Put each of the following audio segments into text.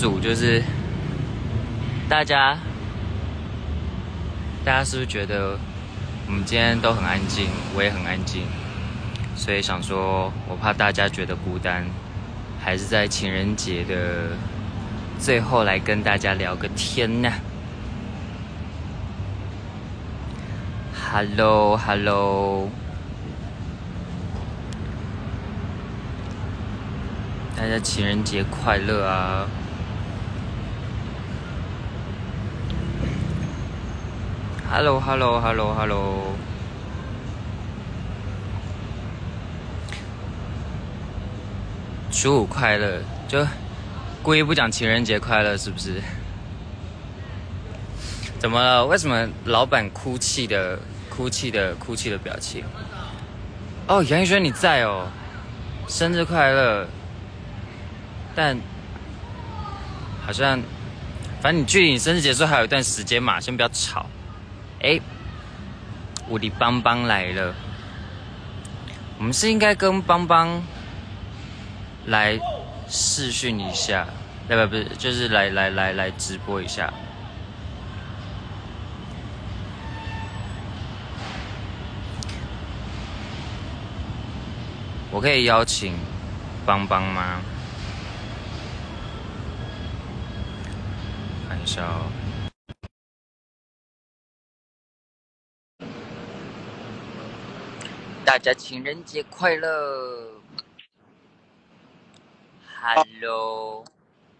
组就是大家是不是觉得我们今天都很安静，我也很安静，所以想说我怕大家觉得孤单，还是在情人节的最后来跟大家聊个天呢。Hello， 大家情人节快乐啊！Hello， 初五快乐，就故意不讲情人节快乐是不是？怎么了？为什么老板哭泣的表情？哦，杨逸轩你在哦，生日快乐！但好像，反正你距离你生日结束还有一段时间嘛，先不要吵。哎，我的邦邦来了。我们是应该跟邦邦来视讯一下，不是，就是来直播一下。我可以邀请邦邦吗？看一下哦。大家情人节快乐 ！Hello，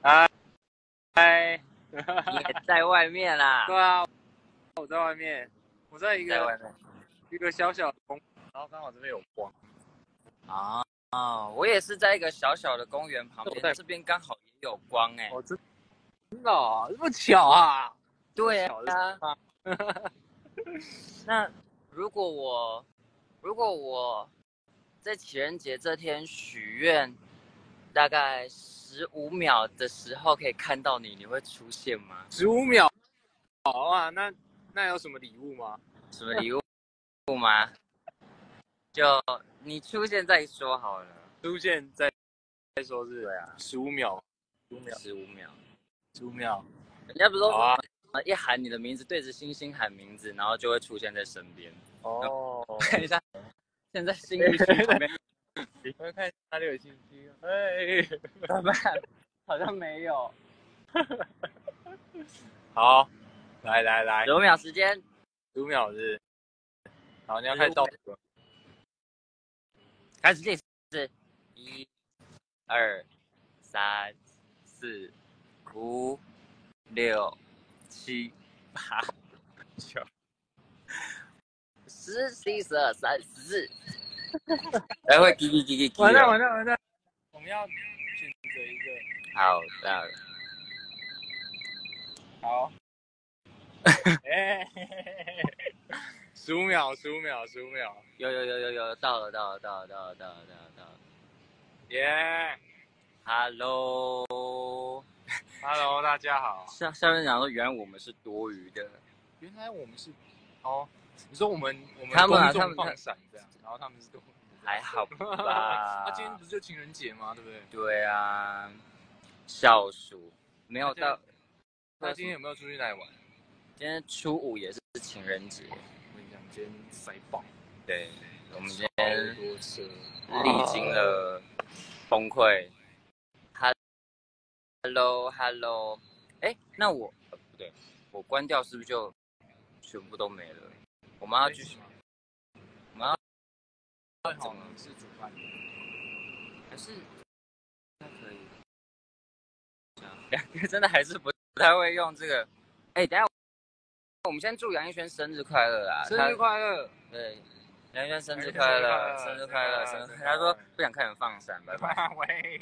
嗨，你也在外面啦？对啊，我在外面，我在一个小小的公园，然后刚好这边有光。啊、哦，我也是在一个小小的公园旁边，这边刚好也有光哎、欸。哦，真的、哦，这么巧啊？对啊。那如果我在情人节这天许愿，大概15秒的时候可以看到你，你会出现吗？15秒？好啊，那有什么礼物吗？什么礼物吗？就你出现再说好了。出现再说是？对啊，15秒。人家不是说、啊、一喊你的名字，对着星星喊名字，然后就会出现在身边。哦，看一下，现在新一区旁边，我看哪里有新区？哎，怎么办？好像没有。好，来，5秒时间，5秒是。好，你要开始倒数，开始计时，1、2、3、4、5、6、7、8、9。10、11、12、13、14，来会叽。完了，我们要选择一个。好的。好。15秒。有，到了。耶！ Hello， 大家好。下面讲说，原来我们是多余的。原来我们是哦。你说我们公众放闪这样，然后他们是都还好吧？那今天不是就情人节吗？对不对？对啊，小暑没有到。那今天有没有出去哪里玩？今天初五也是情人节。我跟你讲，今天塞爆。对，我们今天历经了崩溃。Hello， 哎，那我不对，我关掉是不是就全部都没了？我们要怎么是主办？还是还可以？两个真的还是不太会用这个。哎，等一下，我们先祝杨逸轩生日快乐啊！生日快乐！对，杨逸轩生日快乐，生日快乐，生日快乐！他说不想看人放闪，拜拜。喂，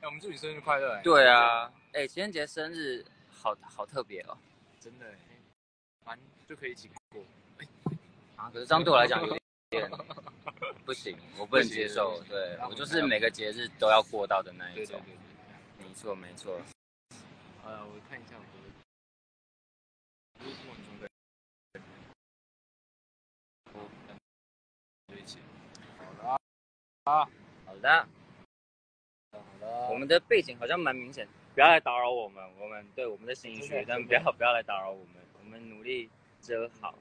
我们祝你生日快乐！对啊，哎，情人节生日好特别哦，真的，蛮就可以一起过。啊，可是这样对我来讲有点不行，我不能接受。对，我就是每个节日都要过到的那一种。没错。我看一下我的。好的。我们的背景好像蛮明显，不要来打扰我们，我们对我们的兴趣，但不要来打扰我们，我们努力遮好。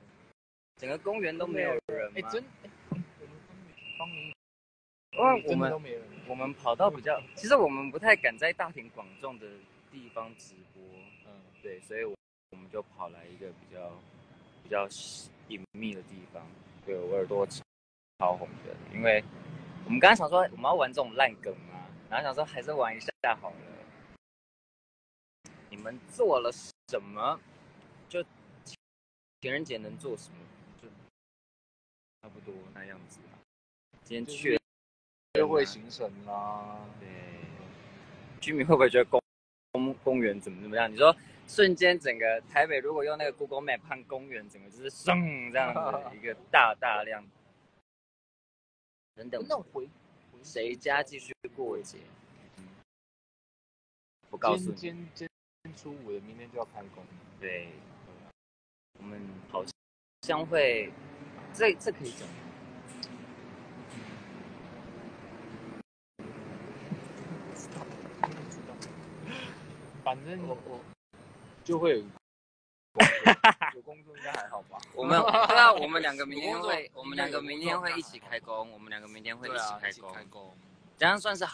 整个公园都没有人吗？我们跑到比较，其实我们不太敢在大庭广众的地方直播，嗯，对，所以我们就跑来一个比较隐秘的地方，对我耳朵超红的，因为我们刚刚想说我们要玩这种烂梗嘛，然后想说还是玩一下好了。你们做了什么？就情人节能做什么？就差不多那样子吧。今天去约会行程啦，对。居民会不会觉得公园怎么样？你说瞬间整个台北如果用那个 Google Map 看公园，整个就是升这样的一个大量。等等，那回谁家继续过节？我告诉你，今天初五的，明天就要开工。对，我们好像会，这可以讲。反正我就会有工作应该还好吧？我们两个明天会一起开工，这样算是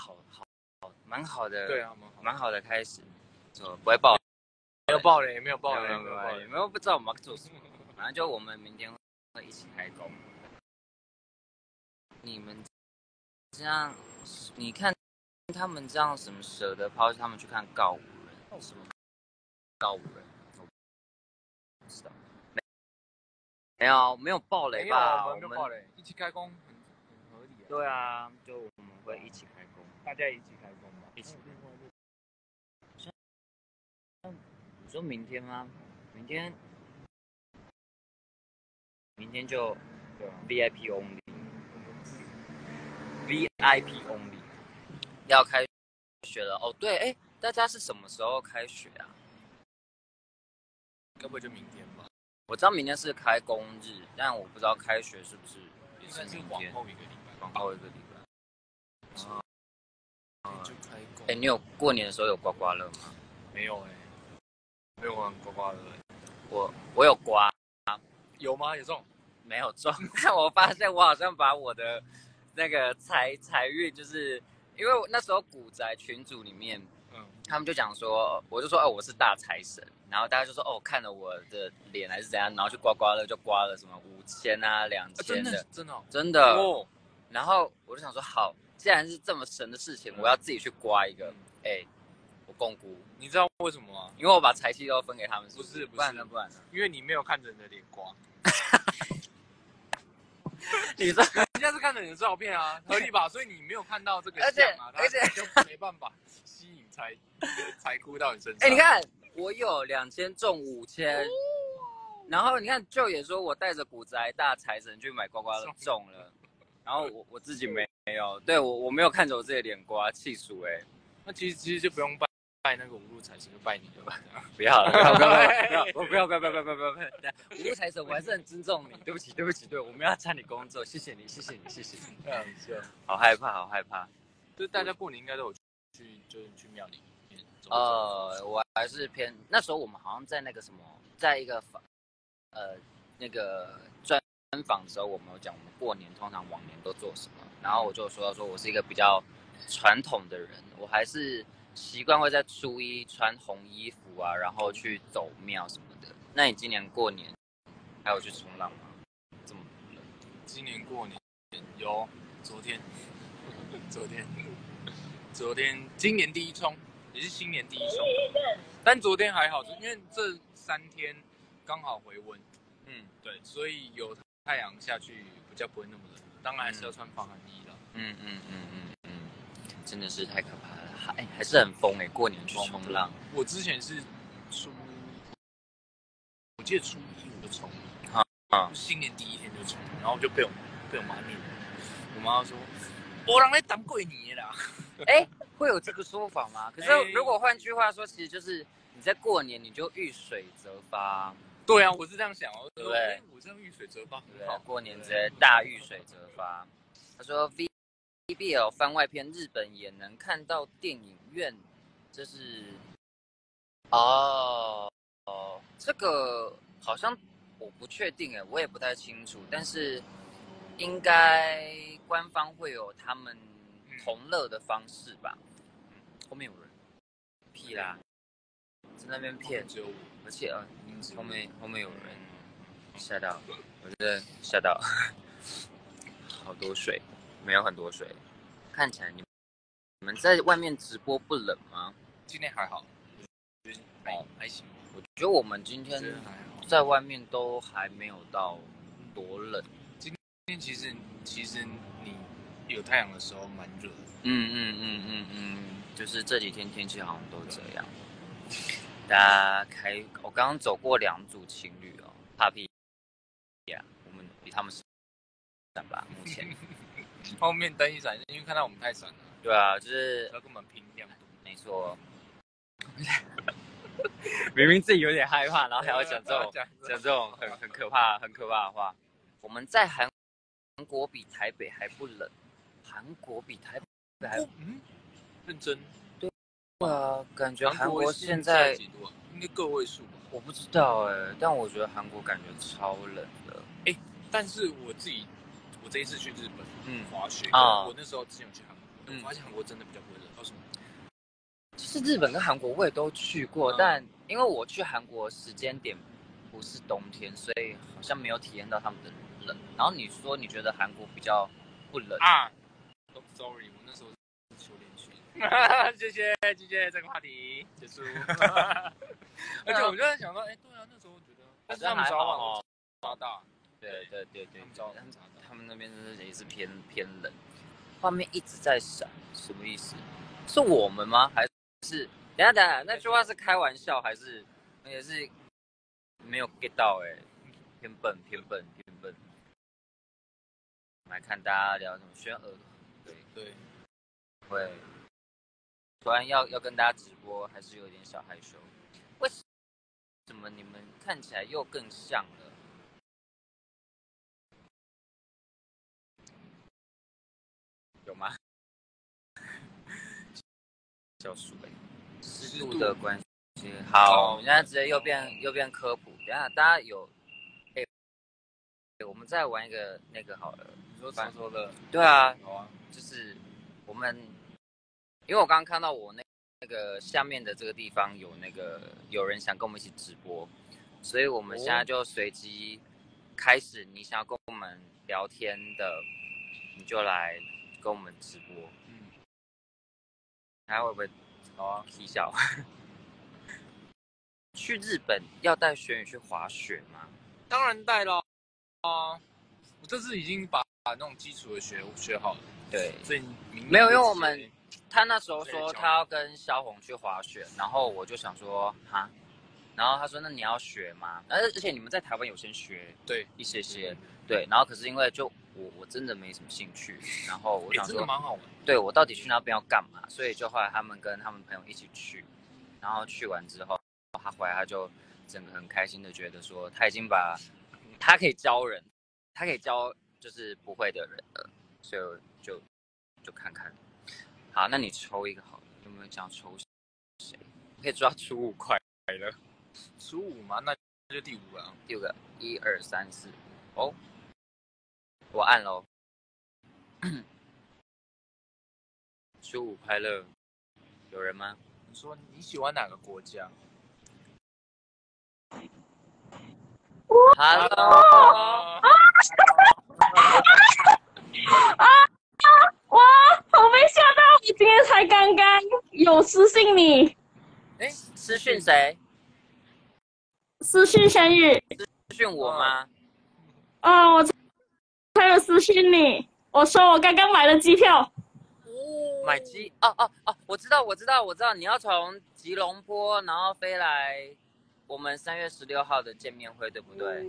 蛮好的，对啊，蛮好的开始，不会爆，没有爆雷，没有不知道我们要做什么，反正就我们明天会一起开工。你们这样，你看他们这样什么舍得抛弃他们去看告五人？什么告五人？没有暴雷吧？我们一起开工很合理啊。对啊，就我们会一起开工，大家一起开工吧。一起开工。那你说明天吗？明天就 VIP only。VIP only。要开学了哦，对，哎，大家是什么时候开学啊？要不就明天吧。我知道明天是开工日，但我不知道开学是不是也是明天。往后一个礼拜。就开工。哎，你有过年的时候有刮刮乐吗？没有哎，没有玩刮刮乐。我有刮。有吗？有中？没有中。但我发现我好像把我的那个财运，就是因为那时候古宅群组里面。他们就讲说，我就说哦，我是大财神，然后大家就说哦，看了我的脸还是怎样，然后就刮刮乐，就刮了什么5000啊、2000的，真的哦。然后我就想说，好，既然是这么神的事情，我要自己去刮一个。哎，我共估，你知道为什么吗？因为我把财气都分给他们，不然呢？因为你没有看着你的脸刮。你说人家是看着你的照片啊，合理吧？所以你没有看到这个像啊，而且就没办法吸引才哭到你身上。哎，你看我有2000中5000，然后你看舅也说我带着古宅大财神去买刮刮乐中了，然后我自己没有，对我没有看着我自己的脸刮，气死哎！那其实就不用拜那个五路财神，就拜你了吧？不要！五路财神，我还是很尊重你。对不起，对，我们要参你工作，谢谢你。好害怕。就是大家过年应该都有去庙里面走走。我还是偏那时候我们好像在那个什么，在一个那个专访的时候，我们有讲我们过年通常往年都做什么，然后我就说我是一个比较传统的人，我还是。习惯会在初一穿红衣服啊，然后去走庙什么的。那你今年过年还有去冲浪吗？这么冷？今年过年有，昨天，今年第一冲，也是新年第一冲。但昨天还好，因为这3天刚好回温。嗯，对，所以有太阳下去比较不会那么冷。当然还是要穿防寒衣了。真的是太可怕了。还是很疯哎！过年去冲浪，我之前是我记得初一我就冲了，新年第一天就冲，然后就被我妈念，我妈说：“我让你当鬼年啦。”哎，会有这个说法吗？可是如果换句话说，其实就是你在过年你就遇水则发。对啊，我是这样想哦，对不对？我这样遇水则发，对不对？过年直接大遇水则发。他说 V。BL 番外篇，日本也能看到电影院，这是哦，这个好像我不确定哎，我也不太清楚，但是应该官方会有他们同乐的方式吧。后面有人，屁啦，在那边骗，而且啊，后面有人，吓到，我真的吓到，好多水。没有很多水，看起来你们在外面直播不冷吗？今天还好，还行。我觉得我们今天在外面都还没有到多冷。今天其实你有太阳的时候蛮热的。就是这几天天气好像都这样。大家我刚刚走过两组情侣哦，怕屁呀，我们比他们闪吧，目前。后面灯一闪，因为看到我们太闪了。对啊，就是他根本拼亮度。没错。明明自己有点害怕，然后还要讲这种很可怕的话。我们在韩国比台北还不冷，韩国比台北还认真。对啊，感觉韩国现在几度啊？应该个位数吧？我不知道哎，但我觉得韩国感觉超冷的。哎，但是我自己。我这一次去日本，滑雪。我那时候之前有去韩国，我发现韩国真的比较不会冷。为什么？其实日本跟韩国我也都去过，但因为我去韩国时间点不是冬天，所以好像没有体验到他们的冷。然后你说你觉得韩国比较不冷啊 ？Sorry， 我那时候是秋天去。谢谢这个话题结束。而且我就在想说，哎，对啊，那时候我觉得，但是他们早晚发大。对，他们那边也是偏冷，画面一直在闪，什么意思？是我们吗？还是等一下，那句话是开玩笑还是也是没有 get 到哎，偏笨。我们来看大家聊什么轩儿，对，突然要跟大家直播，还是有点小害羞。为什么你们看起来又更像了？有吗？酵素哎，湿度的关系。好，我们现在直接又变科普。等一下大家有，我们再玩一个那个好了。你说传说的？对啊，好啊。就是我们，因为我刚刚看到我那个下面的这个地方有那个有人想跟我们一起直播，所以我们现在就随机开始。你想要跟我们聊天的，你就来。跟我们直播，还会不会踢笑？去日本要带玄宇去滑雪吗？当然带了啊！我这次已经把那种基础的学好了。对，所以没有，因为我们他那时候说他要跟萧红去滑雪，然后我就想说哈，然后他说那你要学吗？而且你们在台湾有先学对一些对，然后可是因为就。我真的没什么兴趣，然后我想说，蛮好玩。对我到底去那边要干嘛？所以就后来他们跟他们朋友一起去，然后去完之后，他回来他就整个很开心的觉得说，他已经把他可以教人，他可以教就是不会的人了，所以就看看。好，那你抽一个好了，有没有想抽谁？可以抓出5块了，出5吗？那就第5个啊，第5个，1、2、3、4，哦。我按喽，初五快乐，有人吗？你说你喜欢哪个国家 ？Hello， 哇，我被吓到，我今天才刚刚有私信你，私讯谁？私讯生日？私讯我吗？我。还有私信你，我说我刚刚买了机票。买机？哦，我知道，你要从吉隆坡然后飞来我们3月16号的见面会，对不对？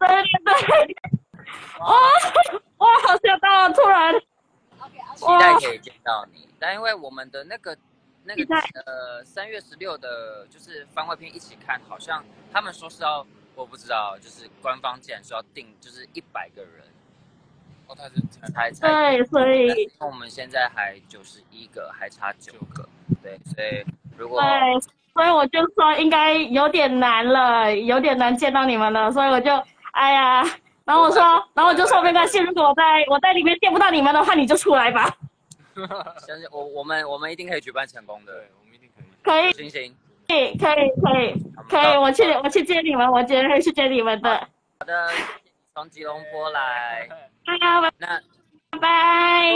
对。哇，好吓到啊！突然。期待可以见到你，但因为我们的那个3月16的，就是番外篇一起看，好像他们说是要。我不知道，就是官方竟然说要定，就是100个人，哦，他是才对，所以我们现在还91个，还差9个，对，所以如果对，所以我就说应该有点难了，有点难见到你们了，所以我就哎呀，然后我说，然后我就说没关系，如果我在里面见不到你们的话，你就出来吧。相信我们一定可以举办成功的，对，我们一定可以。行。可以，我去接你们，我绝对会去接你们的。好的，从吉隆坡来。那拜拜，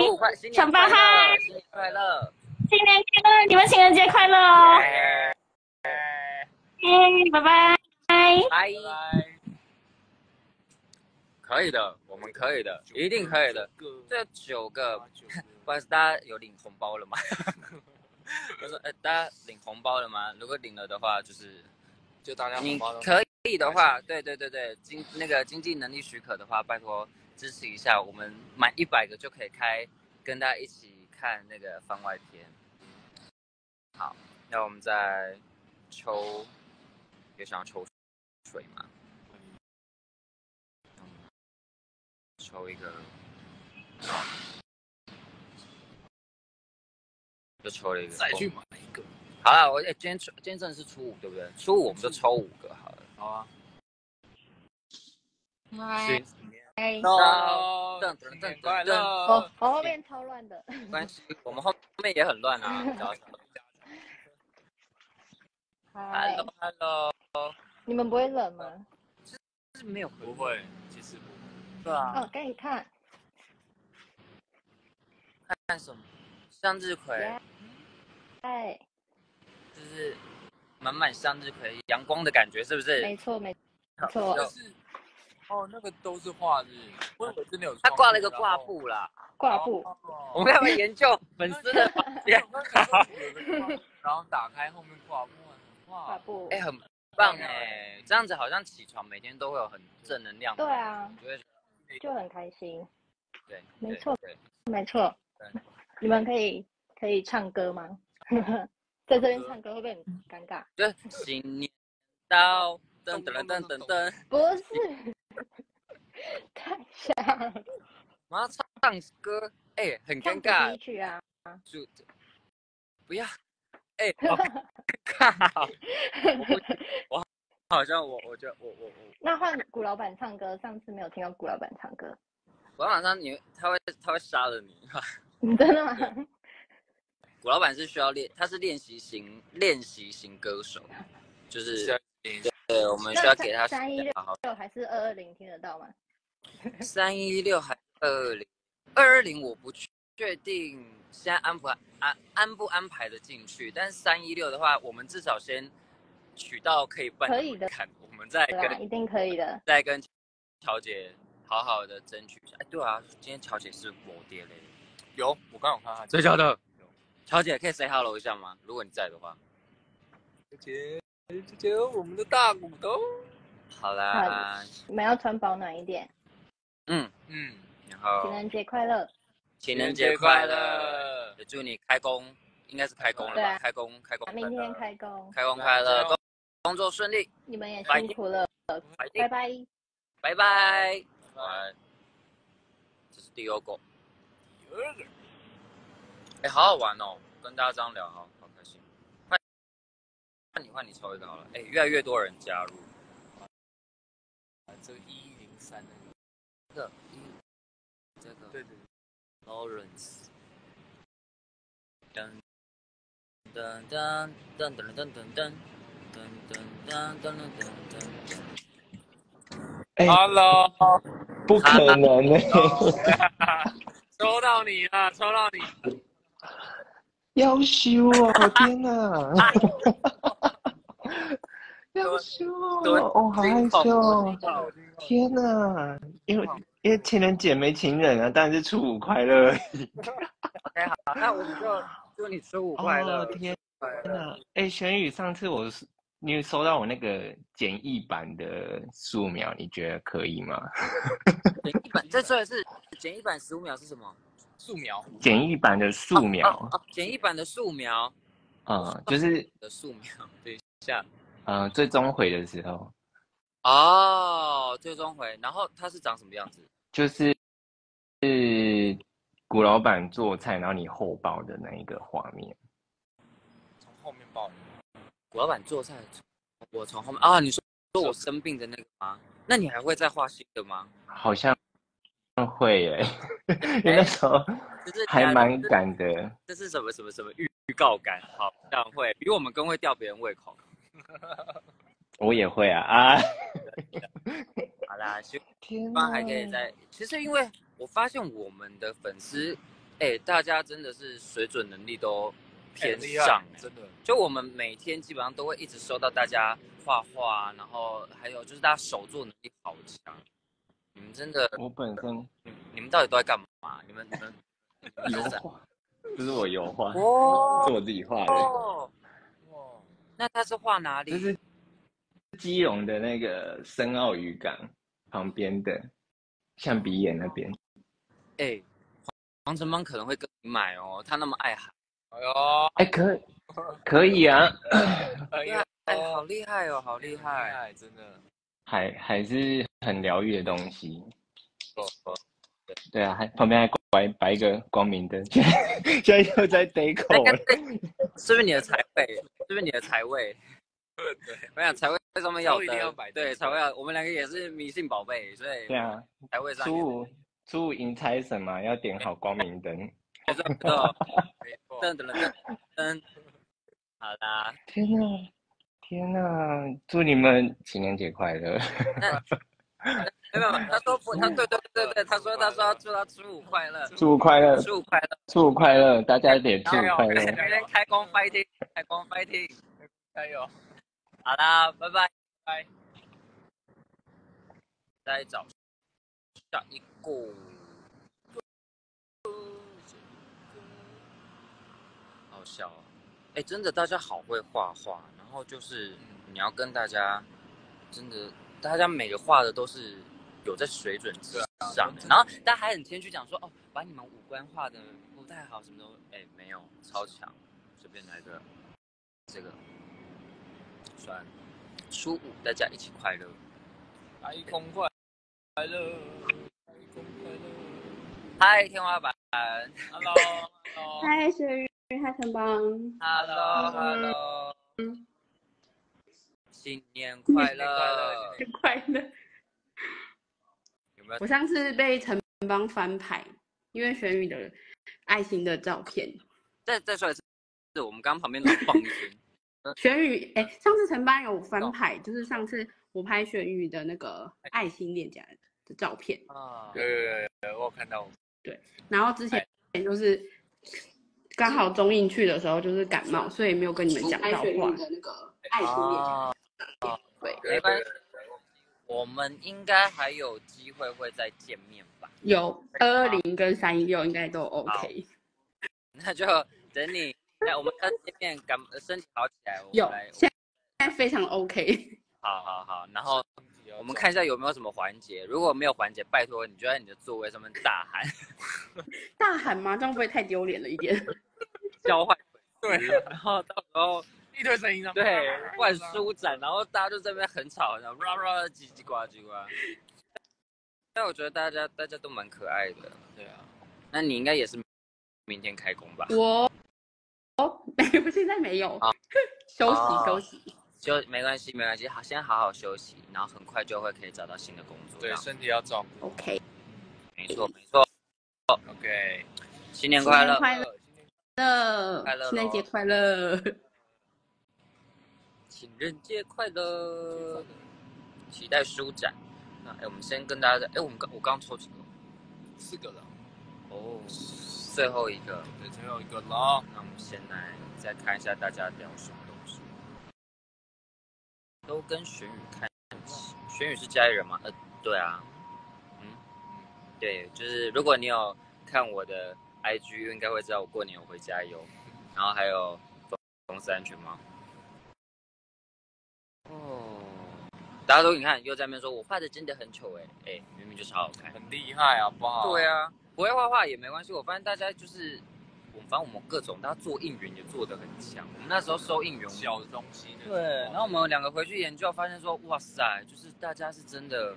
陈巴嗨，新年快乐，新年快乐，你们情人节快乐哦。拜拜，拜。可以的，我们可以的，一定可以的。这9个，不知道大家有领红包了吗？我说，大家领红包了吗？如果领了的话，就大家红包。你可以的话，对，经济能力许可的话，拜托支持一下，我们满100个就可以开，跟大家一起看那个番外篇。好，那我们再抽，也想要抽水嘛？抽一个。就抽了一个，再去买一个。好了，我今天真的是初5，对不对？初5我们就抽5个好了。好啊。嗨。噔，我后面超乱的。没关系，我们后面也很乱啊。Hello。你们不会冷吗？是没有。不会，其实不会。对啊。哦，给你看。看什么？向日葵。哎，就是满满向日葵阳光的感觉，是不是？没错。哦，那个都是画日，我以为真的有。他挂了一个挂布啦。挂布。我们要不要研究粉丝的？然后打开后面挂布，挂布。哎，很棒哎！这样子好像起床每天都会有很正能量。对啊。就很开心。对，没错。你们可以唱歌吗？在这边唱歌会不会很尴尬？就是新年到，噔噔噔，不是，太像了。我要唱歌，哎，很尴尬。第一曲啊，不要，哎，好尴尬。我好像我觉得我。那换古老板唱歌，上次没有听到古老板唱歌。古老板唱他会杀了你。你真的吗？古老板是需要练习型歌手，就是对，我们需要给他316还是220听得到吗？316还是220？220我不确定，现在安不安排的进去？但是316的话，我们至少先取到可以办的门槛，我们再跟一定可以的，再跟乔姐好好的争取一下。哎，对啊，今天乔姐是摩爹嘞。有，我刚有看他。谁叫的？乔姐可以 say hello 一下吗？如果你在的话。姐姐，我们的大股东。好啦。你们要穿保暖一点。嗯。然后。情人节快乐。情人节快乐。也祝你开工，应该是开工了吧？开工。明天开工。开工快乐，工作顺利。你们也辛苦了。拜拜。这是第2个。哎，好好玩哦！跟大家这样聊，好开心。换你抽一个好了。哎，越来越多人加入。这个103那个。这个。对。Lawrence。噔。Hello。不可能呢！抽到你了！要修啊！天哪！要修哦！哦，好害羞！天哪！因为情人节没情人啊，当然是初5快乐。哎，好，那我们就祝你初5快乐！天哪！哎，玄宇，上次你收到我那个简易版的15秒，你觉得可以吗？简易版，这说的是简易版15秒是什么？素描，简易版的素描，简易版的素描，就是的素描，等一下，最终回的时候，哦，最终回，然后它是长什么样子？就是古老板做菜，然后你后包的那一个画面。从后面包。古老板做菜，我从后面啊，你说我生病的那个吗？那你还会再画新的吗？好像会耶、欸，那时候还蛮赶的。这是什么预告感？好像会，比我们更会吊别人胃口。我也会啊啊！好啦，希望还可以再。其实因为我发现我们的粉丝，大家真的是水准能力都偏上，真的。就我们每天基本上都会一直收到大家画画，然后还有就是大家手作能力好强。你们真的，我本身，你们到底都在干嘛？你们油画，这是我油画，是我自己画的。哇，那他是画哪里？就是基隆的那个深澳渔港旁边的象鼻岩那边。哎，黄承邦可能会跟你买哦，他那么爱海。哎呦，可以啊。哎呀，好厉害哦，好厉害，真的。还是很疗愈的东西。对啊，旁边还摆一个光明灯。现在又在得口了。是不是你的财位？对，我想财位上面要灯。对，财位要，我们两个也是迷信宝贝，所以对啊，财位上。初五迎财神嘛，要点好光明灯。没错，噔。好啦。天哪！祝你们情人节快乐。没有，他说不，他对，他说要祝他初五快乐，初五快乐，大家也祝快乐。明天开工 fighting， 加油！好啦，拜拜。再找下一个。好笑哦！真的，大家好会画画。然后就是你要跟大家，真的，大家每个画的都是有在水准之上的。然后大家还很谦虚讲说，把你们五官画的不太好，什么都没有，超强，随便来个，这个，算，初五大家一起快乐，开工快乐，嗨天花板 ，Hello， 嗨水日，嗨城邦 ，Hello， 新年快乐！有没有？我上次被城邦翻牌，因为玄宇的爱心的照片。再说一次，是我们刚旁边的放一声。玄宇，上次城邦有翻牌，就是上次我拍玄宇的那个爱心脸颊的照片。啊，对，我有看到。对，然后之前就是刚好中印去的时候，就是感冒，所以没有跟你们讲到话。爱心脸。对，没关系，我们应该还有机会会再见面吧？有220跟316应该都 OK。那就等你，我们再见面，身体好起来。有，现在非常 OK。好，然后我们看一下有没有什么环节，如果没有环节，拜托你就在你的座位上面大喊。大喊吗？这样不会太丢脸了一点？交换对，然后到时候。一堆声音，对，换书展，然后大家就在那边很吵，然后叽叽呱叽呱。但我觉得大家都蛮可爱的，对啊。那你应该也是明天开工吧？我现在没有，休息，没关系，先好好休息，然后很快就会可以找到新的工作。对，身体要照顾。OK。没错。OK。新年快乐，情人节快乐。情人节快乐！期待书展。那我们先跟大家，我刚抽几个，4个了。哦，最后一个，对，最后一个了。那我们先来再看一下大家聊什么东西。都跟玄宇看齐。玄宇是家里人吗？对啊。对，就是如果你有看我的 IG， 应该会知道我过年有回家游，然后还有公司安全帽。大家都你看又在那边说，我画的真的很丑明明就是好好看，很厉害啊，不好。对啊，不会画画也没关系。我发现大家就是，反正我们各种，大家做应援也做得很强。我们那时候收应援小的东西，对。然后我们两个回去研究，发现说，哇塞，就是大家是真的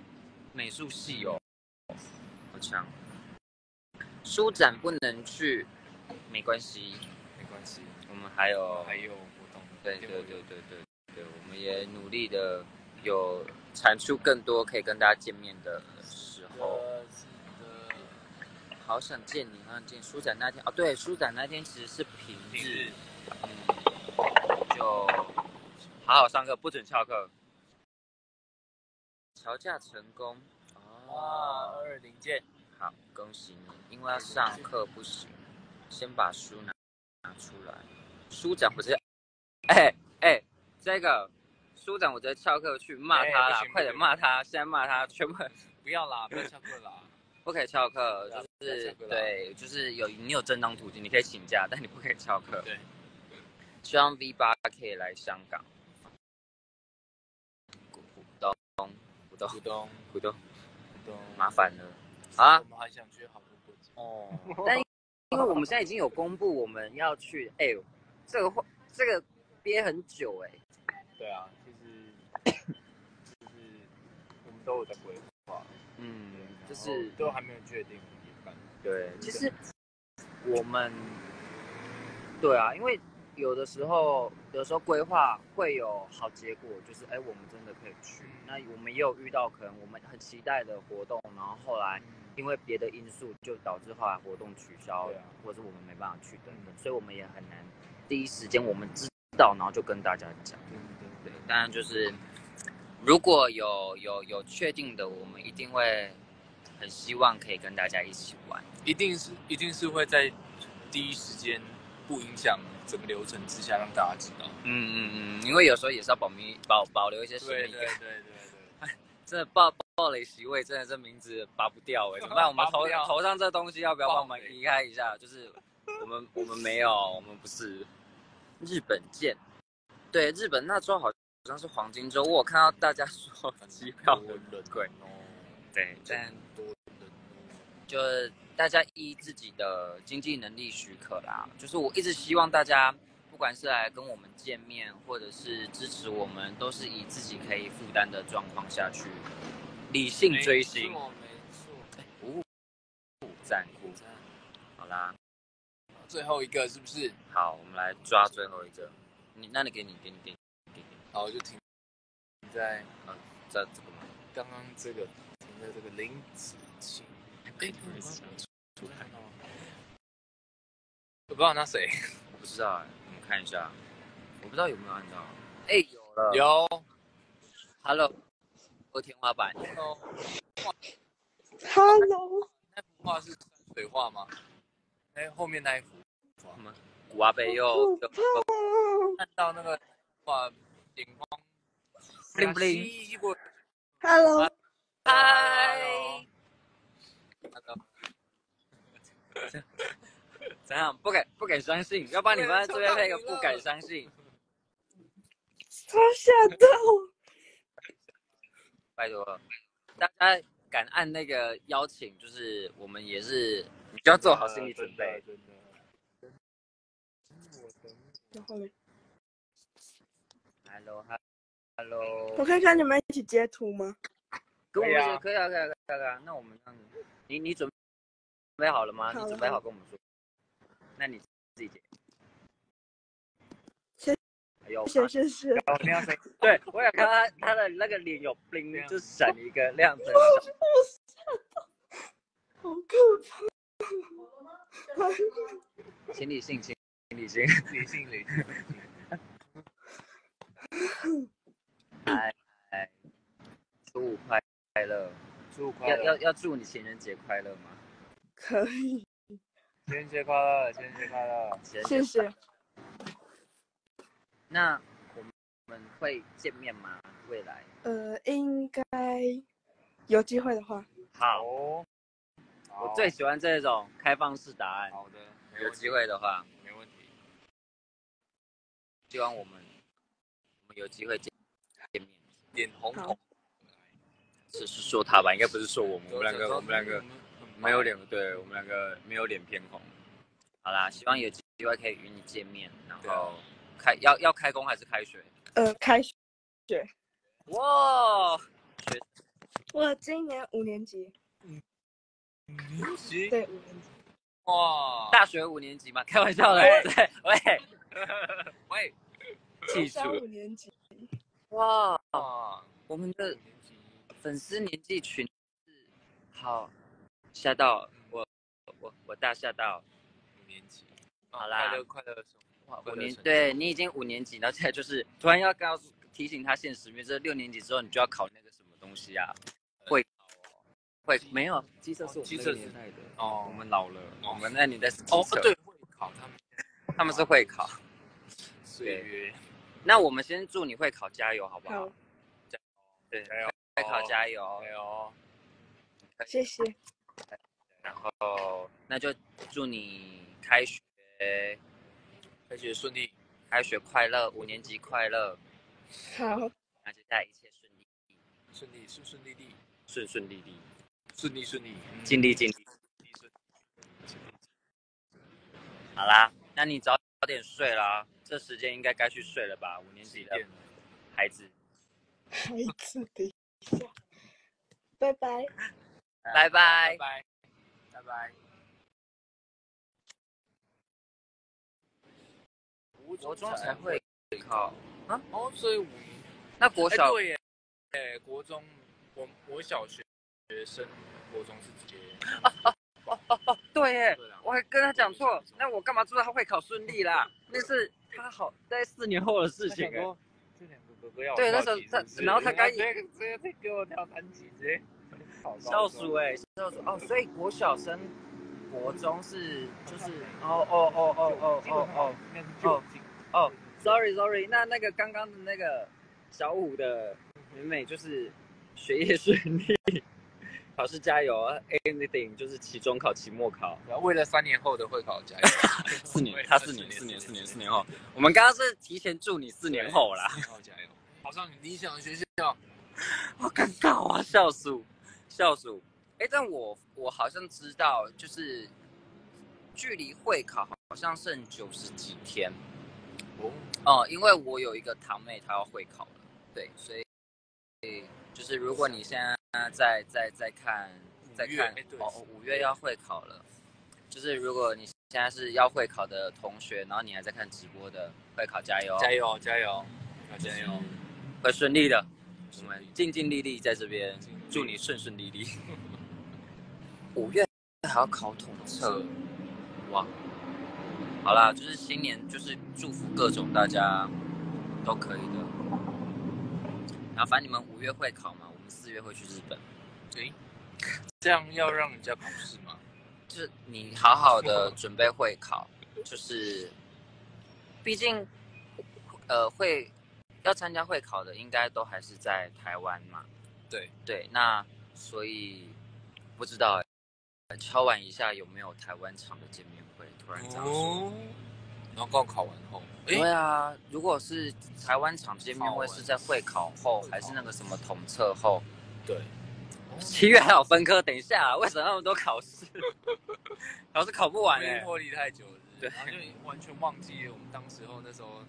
美术系哦，好强。书展不能去，没关系，没关系，我们还有活动。对，我们也努力的有产出更多可以跟大家见面的时候。好想见你，好想见书展那天哦，对，书展那天其实是平日，就好好上课，不准翘课。调价成功，哇，220件，好，恭喜你，因为要上课不行，先把书拿出来。书展我直接，这个书展我直接翘课去骂他啦，快点骂他，现在骂他，全部不要啦，不要翘课啦。不可以翘课，就是对，就是你有正当途径，你可以请假，但你不可以翘课。对，希望 V8 可以来香港。股东，麻烦了啊！我们还想去好多国家哦，但因为我们现在已经有公布我们要去，这个憋很久。对啊，就是我们都有在规划。就是都还没有确定一半。对，其实我们对啊，因为有的时候规划会有好结果，就是我们真的可以去。那我们也有遇到可能我们很期待的活动，然后后来因为别的因素就导致后来活动取消，或者我们没办法去等等，所以我们也很难第一时间我们知道，然后就跟大家讲。对，当然就是如果有确定的，我们一定会。很希望可以跟大家一起玩，一定是会在第一时间不影响整个流程之下让大家知道。因为有时候也是要保留一些神秘感。对，真的暴雷席位，真的这名字拔不掉怎么办？我们头上这东西要不要帮我们移开一下？就是我们没有，我们不是日本见。对，日本那周好像是黄金周，我有看到大家说机票很贵。对，但就是大家依自己的经济能力许可啦。就是我一直希望大家，不管是来跟我们见面，或者是支持我们，都是以自己可以负担的状况下去理性追星。没错，赞。好啦，最后一个是不是？好，我们来抓最后一个。那你给你。好，我就停在在这个嘛。刚刚这个。那这个林子晴，我不知道那谁，我不知道我们看一下，我不知道有没有按照，有了，有 ，Hello， 我天花板 ，Hello， 那幅画是山水画吗？后面那一幅画吗？古阿贝又看到那个画，荧光 bling bling，Hello。嗨，怎样？不敢相信，要不然你们在这边配个不敢相信。好吓到！拜托了，大家敢按那个邀请，就是我们也是，你就要做好心理准备。然后呢 ？Hello。我可以跟你们一起截图吗？可以啊，那我们让你准备好了吗？你准备好跟我们说，那你自己解。谢谢。对，我也看他的那个脸有 bling， 就闪一个亮灯。好可怕！请理性，理性。来，15块快乐，要祝你情人节快乐吗？可以。情人节快乐，谢谢。那我们会见面吗？未来？应该有机会的话。好，我最喜欢这种开放式答案。好的，有机会的话，没问题。希望我们有机会见面。脸红。是说他吧，应该不是说我们。我们两个没有脸，对我们两个没有脸偏红。好啦，希望有机会可以与你见面，然后要开工还是开学？开学。哇！我今年5年级。5年级。对，5年级。哇，大学5年级嘛，开玩笑的，对，喂，喂，技术5年级，哇，我们的粉丝年纪群是好吓到我大吓到，5年级，好啦，快乐快乐的生活，哇，5年，对你已经5年级，然后现在就是突然要告诉提醒他现实，因为这6年级之后你就要考那个什么东西啊，会。 会没有，机测是我们那个年代的哦，我们老了，我们那年代是哦，对，会考他们是会考，对。那我们先祝你会考加油，好不好？对，加油，会考加油，加油，谢谢。然后那就祝你开学顺利，开学快乐，5年级快乐。好，那接下来一切顺利，顺利顺顺利利，顺顺利利。 顺利顺利，尽力尽力。好啦，那你早点睡啦，这时间应该该去睡了吧？5年级的孩子，等一下，拜拜，拜拜，拜拜，拜拜。国中才会考啊？哦，所以那国小对耶，国中我小学。 学生国中是直接对耶，我还跟他讲错，那我干嘛知道他会考顺利啦？那是他好在4年后的事情。这2个哥哥要对那时候他，然后他刚直接给我跳3级，直接笑死哎，笑死哦！所以国小生国中是就是sorry， 那个刚刚的那个小五的美美就是学业顺利。 考试加油 ，anything 就是期中考、期末考。然后为了3年后的会考加油。4年后。我们刚刚是提前祝你4年后啦。4年后加油，考上你理想的学校。好尴尬啊，笑死，笑死。哎，但我好像知道，就是距离会考好像剩90几天。哦。哦，因为我有一个堂妹，她要会考了。对，所以就是如果你现在。 再看哦，5月要会考了，就是如果你现在是要会考的同学，然后你还在看直播的，会考加油加油加油加油，会顺利的，我们尽力在这边，祝你顺利。5月还要考统测，哇！好啦，就是新年就是祝福各种大家都可以的，然后反正你们5月会考嘛。 4月会去日本，对，这样要让人家考试吗？就是你好好的准备会考，就是毕竟会要参加会考的，应该都还是在台湾嘛。对对，那所以不知道敲碗一下有没有台湾场的见面会，突然这样说。然后考完后，对啊，如果是台湾场见面会是在会考后，还是那个什么统测后？对，7月还有分科，等一下，为什么那么多考试？考试考不完哎，脱离太久了，对，然后就完全忘记了我们当时候那时候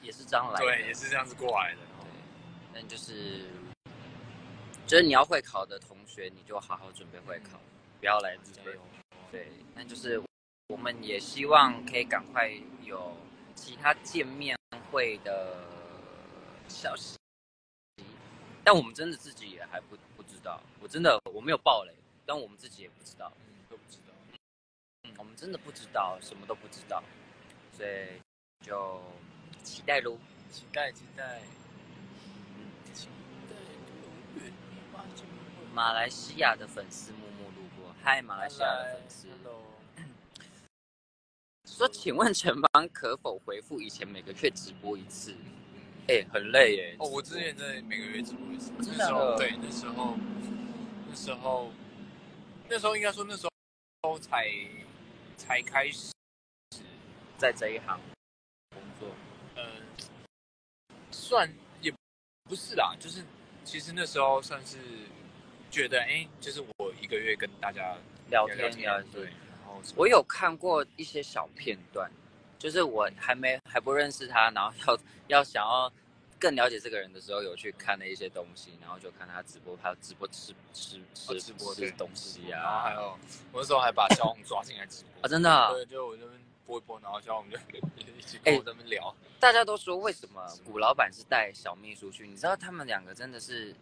也是这样来，对，也是这样子过来的。对，那就是你要会考的同学，你就好好准备会考，不要来自卑。对，那就是。 我们也希望可以赶快有其他见面会的消息，但我们真的自己也还不知道。我真的我没有爆雷，但我们自己也不知道，都不知道。我们真的不知道，什么都不知道，所以就期待喽，期待。马来西亚的粉丝默默路过，嗨，马来西亚的粉丝。 说，请问陈芳可否回复以前每个月直播一次？哎，很累耶。哦，我之前在每个月直播一次。那时候对，那时候应该说那时候才开始在这一行工作。算也不是啦，就是其实那时候算是觉得，哎，就是我一个月跟大家聊天，对。 我有看过一些小片段，就是我还不认识他，然后要想要更了解这个人的时候，有去看了一些东西，然后就看他直播，他直播吃东西啊。然后还有我那时候还把小红抓进来直播啊，真的、啊。对，就我这边播一播，然后小红就一起跟我这边聊。大家都说为什么古老板是带小秘书去？你知道他们两个真的是，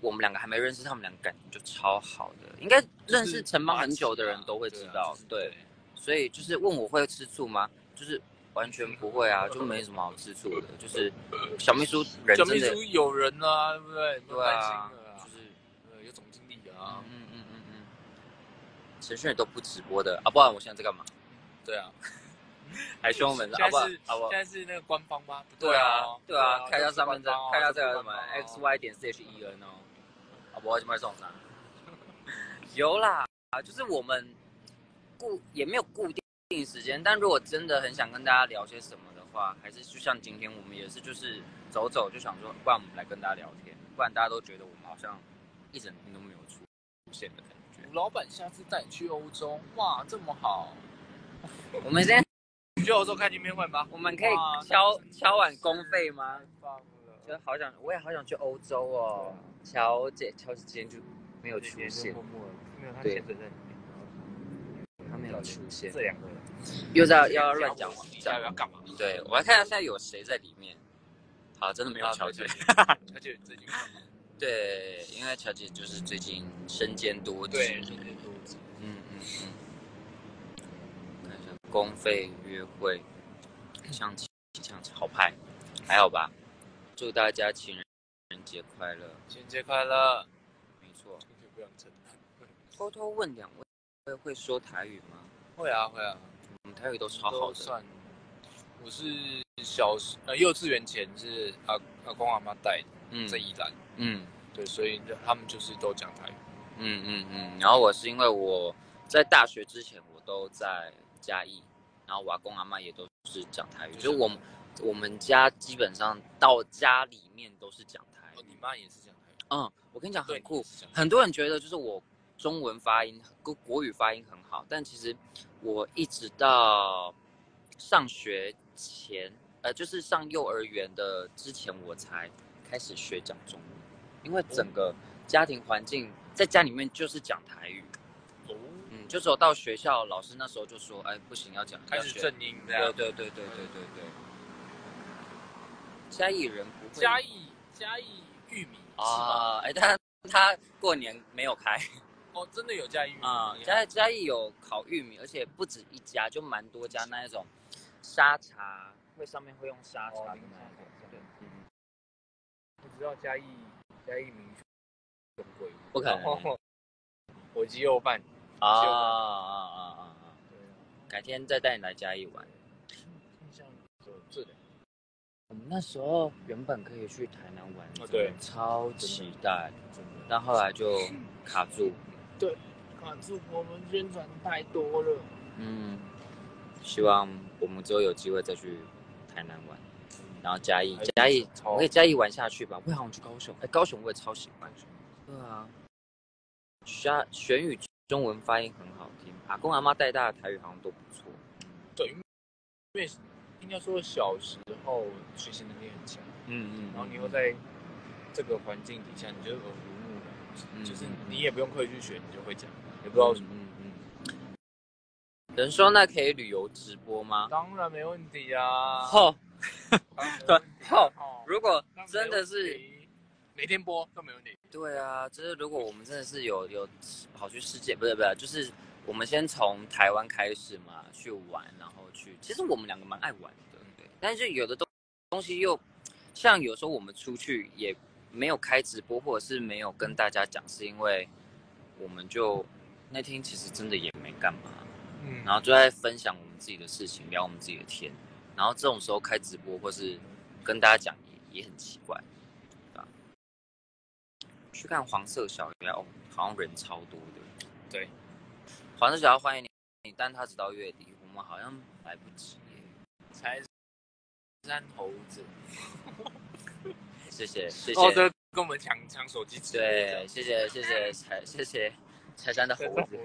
我们两个还没认识，他们两个感情就超好的，应该认识城邦很久的人都会知道。对，所以就是问我会吃醋吗？就是。完全不会啊，就没什么好吃醋的。就是小秘书人真的，小秘书有人啊，对不对？对啊，就是有总经理啊，陈炫都不直播的啊，不然我现在在干嘛？对啊，还凶我们啊？不，现在是那个官方吗？对啊，对啊，看一下上面这，看一下这个什么 xy.chen 哦，啊，不，我就卖送啥？有啦，就是我们也没有固定。定时间，但如果真的很想跟大家聊些什么的话，还是就像今天我们也是，就是走走就想说，不然我们来跟大家聊天，不然大家都觉得我们好像一整天都没有出现的感觉。老板下次带你去欧洲，哇，这么好！我们先去欧洲看见面会吧。我们可以敲碗公费吗？就好想，我也好想去欧洲哦。乔姐，乔姐今天就没有出现，没有她潜水在里面。没有出现，这两个人又在要乱讲话，要干嘛？对，我来看一下现在有谁在里面。好，真的没有乔姐，乔姐最近对，因为乔姐就是最近身兼多职，对，身兼多职。看一下公费约会，相亲好拍，还好吧？祝大家情人节快乐，情人节快乐。没错，偷偷问两位。会说台语吗？会啊，会啊，我们台语都超好的。算我是幼稚园前是阿公阿妈带的，在宜兰，对，所以他们就是都讲台语，然后我是因为我在大学之前我都在嘉义，然后我阿公阿妈也都是讲台语，就是我们家基本上到家里面都是讲台语。哦，你妈也是讲台语？嗯，我跟你讲很酷，很多人觉得就是我。中文发音跟国语发音很好，但其实我一直到上学前，就是上幼儿园的之前，我才开始学讲中文，因为整个家庭环境在家里面就是讲台语，就是我到学校，老师那时候就说，哎，不行，要讲开始正音这样，对。嘉义人不会，嘉义玉米啊，哎，但他过年没有开。哦，真的有嘉义玉米啊！嘉义有烤玉米，而且不止一家，就蛮多家那一种沙茶，上面会用沙茶。对，你知道嘉义民族很贵吗？不可能。火鸡肉饭啊！改天再带你来嘉义玩。我们那时候原本可以去台南玩，对，超期待，但后来就卡住。对，卡住，我们宣传太多了。希望我们之后有机会再去台南玩，然后嘉义，我可以嘉义玩下去吧。我也好想去高雄，哎，高雄我也超喜欢。对啊，玄宇中文发音很好听，阿公阿妈带大的台语好像都不错。对，因为应该说小时候学习能力很强，然后你又在这个环境底下，你就耳濡目染。就是你也不用刻意去学，你就会讲，也不知道什么。人说那可以旅游直播吗？当然没问题啊。如果真的是每天播都没问题。对啊，就是如果我们真的是有跑去世界，不是，就是我们先从台湾开始嘛，去玩，然后去，其实我们两个蛮爱玩的，对。但是有的东西又像有时候我们出去也。没有开直播，或者是没有跟大家讲，是因为我们就那天其实真的也没干嘛，然后就在分享我们自己的事情，聊我们自己的天，然后这种时候开直播或是跟大家讲也很奇怪，对吧？去看黄色小鸭哦，好像人超多的。对，黄色小鸭欢迎你，但他只到月底，我们好像来不及耶。才山猴子。谢谢哦，这跟我们抢手机吃。对，谢谢柴山的猴子。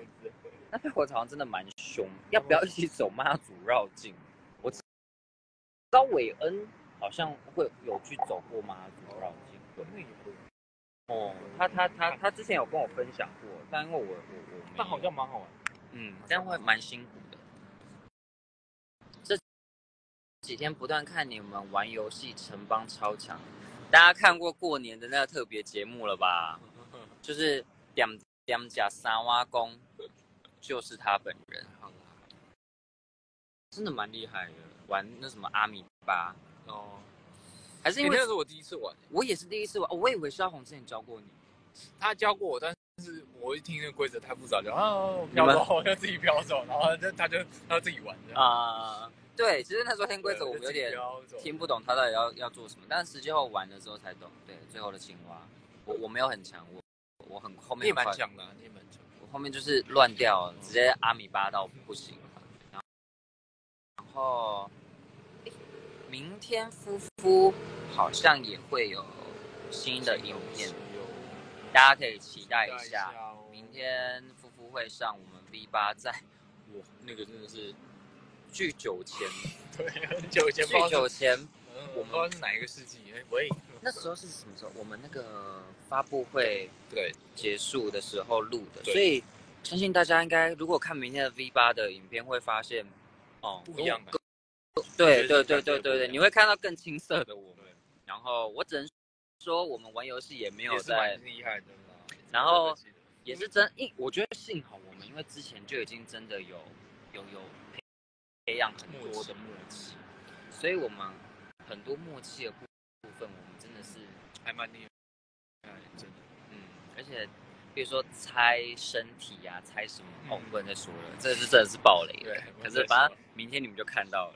那被猴子好像真的蛮凶，要不要一起走妈祖绕境？我知道韦恩好像会有去走过妈祖绕境，有没有？哦，他之前有跟我分享过，但因为我但好像蛮好玩，嗯，这样会蛮辛苦的。这几天不断看你们玩游戏，城邦超强，大家看过过年的那个特别节目了吧？就是点点甲三挖工，就是他本人，真的蛮厉害的，玩那什么阿米巴。哦，还是因为、那是我第一次玩、我也是第一次玩。我以为萧红之前教过你，他教过我，但是我一听那个规则太复杂，就我飘走，我就自己飘走，然后他就自己玩的啊、对，其实那时候听规则我们有点听不懂他到底要做什么，但是实际后玩的时候才懂。对，最后的青蛙，我没有很强，我很后面你也蛮强的、你也蛮强。我后面就是乱掉了，直接阿米巴到不行。然后明天夫妇好像也会有新的影片，大家可以期待一下。明天夫妇会上我们 V8， 在我那个真的是巨久前，对，很久前，巨久前，我们不知道是哪一个世纪。喂，那时候是什么时候？我们那个发布会对结束的时候录的，所以相信大家应该如果看明天的 V8 的影片，会发现哦不一样的。对，你会看到更青涩的我们。然后我只能说，我们玩游戏也没有在厉害的啦。然后也是真，我觉得幸好我们，因为之前就已经真的有培养很多的默契，所以我们很多默契的部分，我们真的是还蛮厉害，真的。嗯，而且比如说猜身体啊，猜什么，我不能再说了，这是真的是暴雷了。可是反正明天你们就看到了。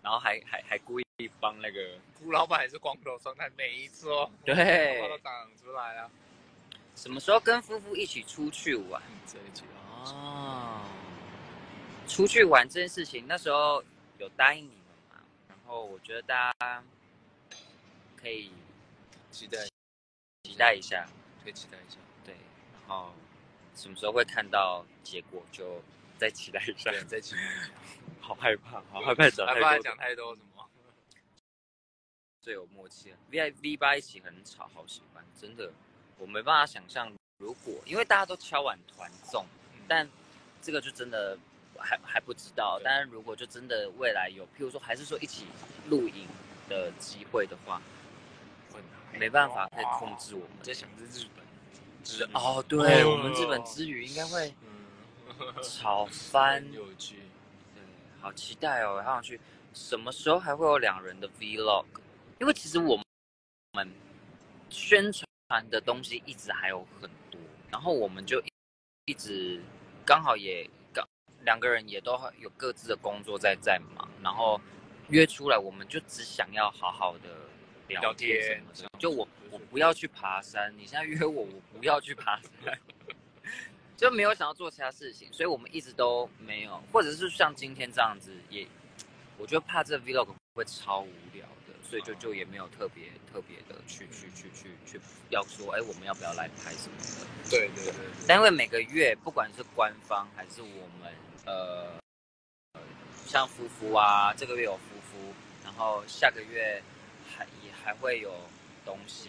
然后还故意帮那个胡老板还是光头状态，每一次哦，对，头发都长出来了。什么时候跟夫妇一起出去玩？这一集哦，出去玩这件事情，那时候有答应你们嘛？然后我觉得大家可以期待一下，可以期待一下。对，然后什么时候会看到结果，就再期待一下，再期待一下。好害怕讲太多什么？最有默契了 ，V8 一起很吵，好喜欢，真的，我没办法想象，如果因为大家都敲碗团综，但这个就真的还不知道。但是如果就真的未来有，譬如说还是说一起录影的机会的话，没办法可以控制我们。在想着日本，哦，对，我们日本之旅应该会吵翻。好期待哦！好想去，什么时候还会有两人的 vlog？ 因为其实我们宣传的东西一直还有很多，然后我们就一直刚好也两个人也都有各自的工作在忙，然后约出来我们就只想要好好的聊天什么的。就我不要去爬山，你现在约我，我不要去爬山。就没有想要做其他事情，所以我们一直都没有，或者是像今天这样子也，我觉得怕这 vlog 会超无聊的，所以就也没有特别的去要说，我们要不要来拍什么的？对。但因为每个月不管是官方还是我们像夫妇啊，这个月有夫妇，然后下个月也还会有东西，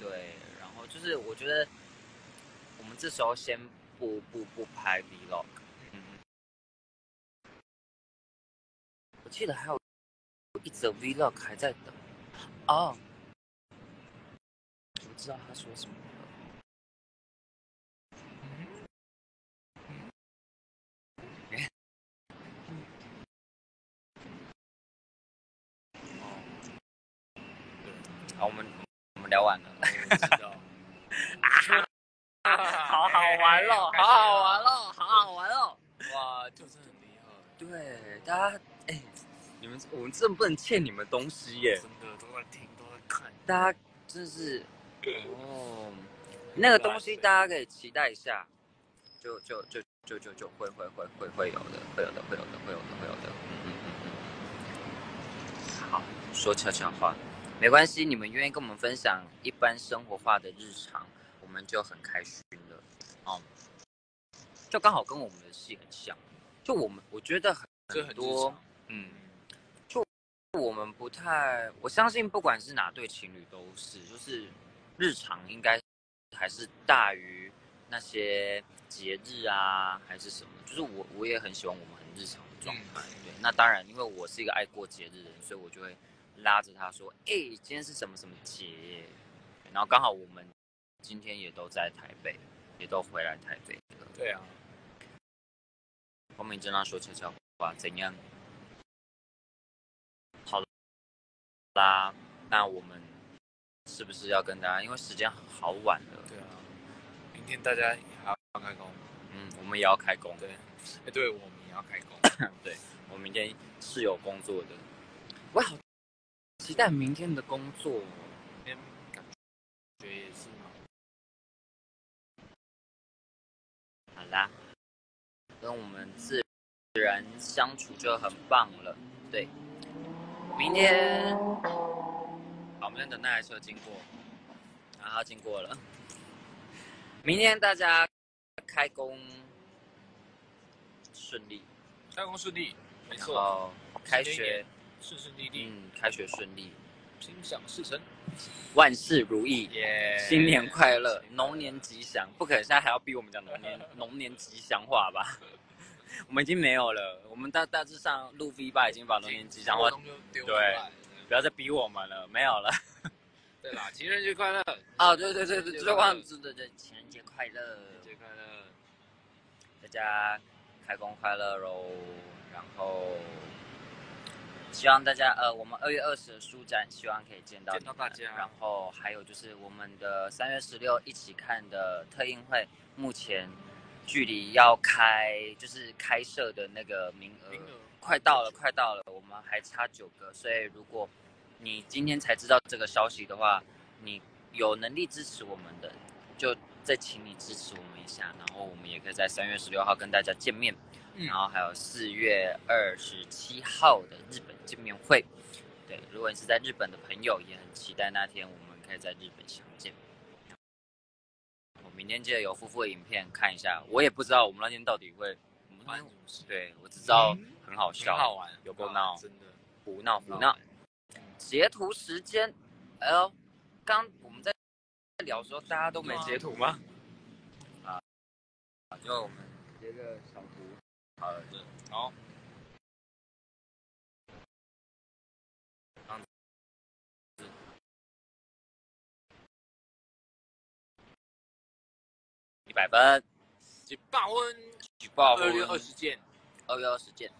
对，然后就是我觉得我们这时候先。不拍 vlog， 我记得还有一则 vlog 还在等哦，我知道他说什么了。好，我们聊完了。我知道。好好玩哦！哇，就是很厉害。对，大家我们真的不能欠你们东西耶！真的都在听，都在看，大家真是哦，那个东西大家可以期待一下，就会有的。好，说悄悄话，没关系，你们愿意跟我们分享一般生活化的日常，我们就很开心了。就刚好跟我们的戏很像，就我觉得很多，就我们不太，我相信不管是哪对情侣都是，就是日常应该还是大于那些节日啊，还是什么。就是我也很喜欢我们很日常的状态。对，那当然，因为我是一个爱过节日的人，所以我就会拉着他说：“哎，今天是什么什么节？”然后刚好我们今天也都在台北，也都回来台北了。对啊。我们经常说悄悄话，怎样？好啦，那我们是不是要跟大家？因为时间好晚了。对啊，明天大家还要开工。嗯，我们也要开工。对，哎，对，我们也要开工。对，我明天是有工作的。我好期待明天的工作。明天感觉也是吗？好啦。跟我们自然相处就很棒了，对。明天，好，我们等那台车经过，然后它经过了。明天大家开工顺利，开工顺利，没错。开学顺顺利利，嗯，开学顺利，心想事成，万事如意， yeah, 新年快乐，龙年吉祥。不可能现在还要逼我们讲龙年吉祥话吧？我们已经没有了，我们大致上录 V8已经把龙年吉祥话丢出来，对，不要再逼我们了，没有了。对啦，情人节快乐！啊，对对对对，就忘记对对，情人节快乐，情人节快乐，大家开工快乐喽，然后。希望大家我们2月20的书展，希望可以见到大家。然后还有就是我们的3月16一起看的特映会，目前距离要开设的那个名额快到了，我们还差9个，所以如果你今天才知道这个消息的话，你有能力支持我们的，就再请你支持我们一下，然后我们也可以在3月16号跟大家见面。然后还有4月27号的日本见面会，对，如果你是在日本的朋友，也很期待那天我们可以在日本相见。我明天记得有夫妇的影片看一下，我也不知道我们那天到底会发生什么事，对，我只知道很好笑，很好玩，有够闹，真的胡闹。截图时间，哎呦，刚我们在聊的时候，大家都没截图吗？啊，因为我们截个小图。好，100分，举报分，2月20见，2月20见，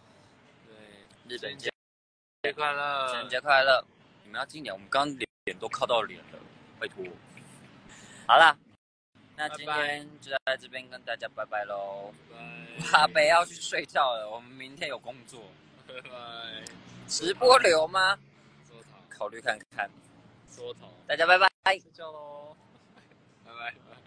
对，日本见，情人节快乐，你们要近点，我们刚脸都靠到脸了，拜托。好啦。那今天就在这边跟大家拜拜喽！阿北要去睡觉了，我们明天有工作。拜拜。直播流吗？考虑看看。大家拜拜。睡觉喽。拜拜。